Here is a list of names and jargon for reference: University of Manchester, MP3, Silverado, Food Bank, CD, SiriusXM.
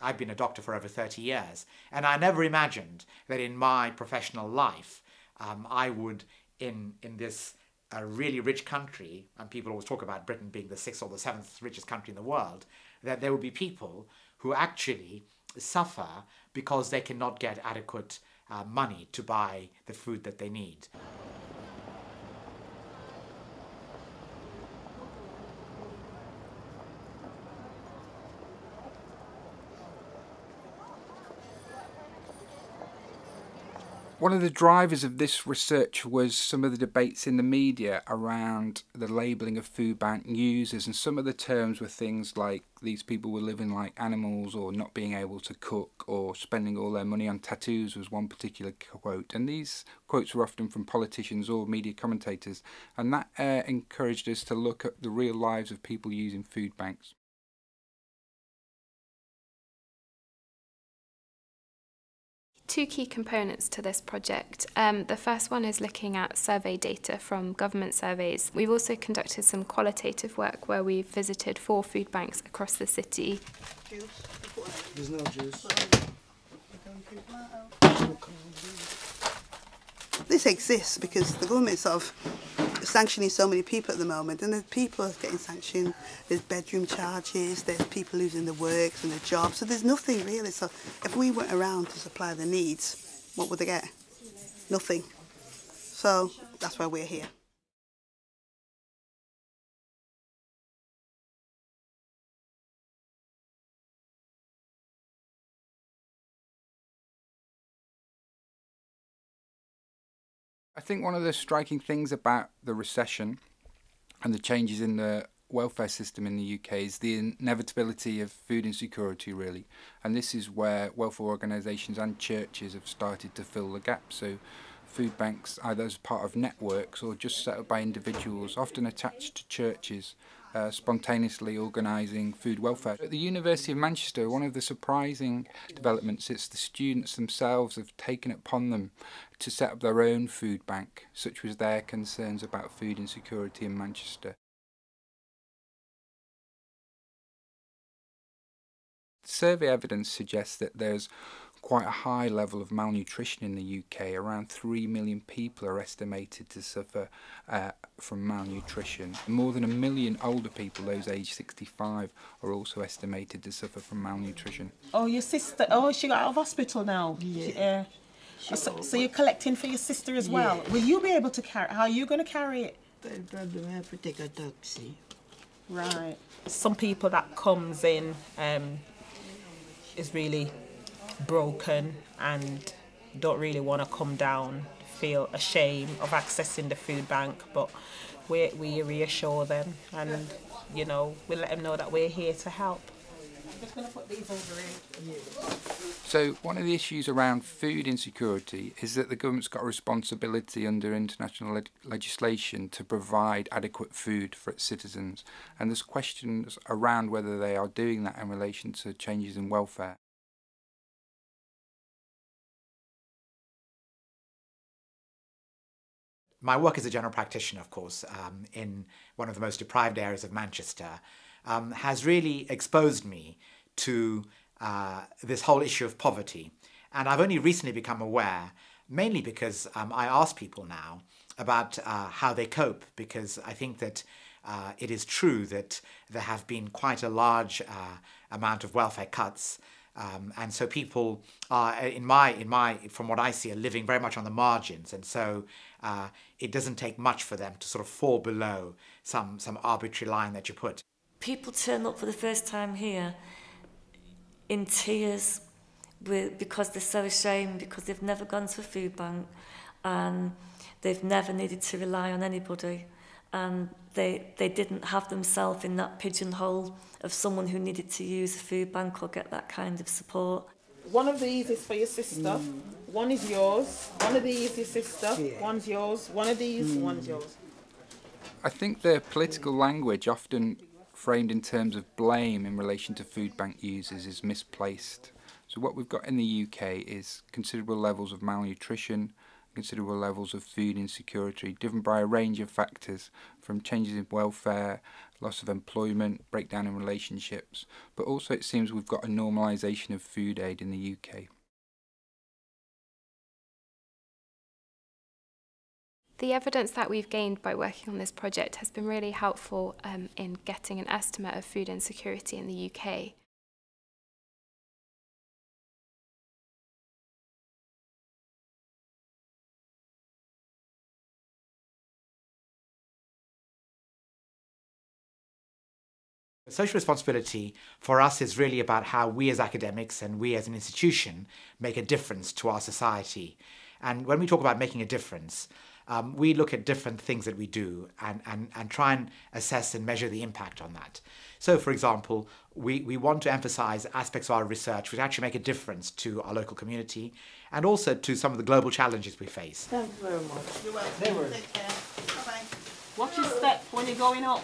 I've been a doctor for over 30 years, and I never imagined that in my professional life I would, in this really rich country, and people always talk about Britain being the 6th or the 7th richest country in the world, that there would be people who actually suffer because they cannot get adequate money to buy the food that they need. One of the drivers of this research was some of the debates in the media around the labelling of food bank users, and some of the terms were things like these people were living like animals, or not being able to cook, or spending all their money on tattoos was one particular quote. And these quotes were often from politicians or media commentators, and that encouraged us to look at the real lives of people using food banks. Two key components to this project. The first one is looking at survey data from government surveys. We've also conducted some qualitative work where we've visited 4 food banks across the city. Juice. There's no juice. This exists because the government's sort of sanctioning so many people at the moment, and there's people getting sanctioned, there's bedroom charges, there's people losing their works and their jobs, so there's nothing really. So if we went around to supply the needs, what would they get? Nothing. So that's why we're here. I think one of the striking things about the recession and the changes in the welfare system in the UK is the inevitability of food insecurity, really. And this is where welfare organisations and churches have started to fill the gap. So food banks, either as part of networks or just set up by individuals, often attached to churches, spontaneously organising food welfare. At the University of Manchester, one of the surprising developments is the students themselves have taken it upon them to set up their own food bank, such was their concerns about food insecurity in Manchester. Survey evidence suggests that there's quite a high level of malnutrition in the UK. Around 3 million people are estimated to suffer from malnutrition. More than 1 million older people, those aged 65, are also estimated to suffer from malnutrition. Oh, your sister, oh, she got out of hospital now. Yeah. So you're collecting for your sister as well? Yeah. Will you be able to carry, how are you going to carry it? The problem, I have to take a taxi. Right. Some people that comes in is really broken and don't really want to come down, feel ashamed of accessing the food bank, but we reassure them, and you know, we let them know that we're here to help. I'm just going to put these over here. So one of the issues around food insecurity is that the government's got a responsibility under international legislation to provide adequate food for its citizens, and there's questions around whether they are doing that in relation to changes in welfare. My work as a general practitioner, of course, in one of the most deprived areas of Manchester, has really exposed me to this whole issue of poverty. And I've only recently become aware, mainly because I ask people now about how they cope, because I think that it is true that there have been quite a large amount of welfare cuts. And so people are, from what I see, are living very much on the margins, and so it doesn't take much for them to sort of fall below some arbitrary line that you put. People turn up for the first time here in tears because they're so ashamed, because they've never gone to a food bank and they've never needed to rely on anybody, and they didn't have themselves in that pigeonhole of someone who needed to use a food bank or get that kind of support. One of these is for your sister, one is yours, one of these is your sister, one's yours, one of these, one's yours. I think the political language, often framed in terms of blame in relation to food bank users, is misplaced. So what we've got in the UK is considerable levels of malnutrition, considerable levels of food insecurity, driven by a range of factors, from changes in welfare, loss of employment, breakdown in relationships, but also it seems we've got a normalisation of food aid in the UK. The evidence that we've gained by working on this project has been really helpful in getting an estimate of food insecurity in the UK. Social responsibility for us is really about how we as academics and we as an institution make a difference to our society. And when we talk about making a difference, we look at different things that we do and try and assess and measure the impact on that. So, for example, we want to emphasise aspects of our research which actually make a difference to our local community and also to some of the global challenges we face. Thank you very much. You're welcome. Take care. Bye-bye. Watch your step when you're going up.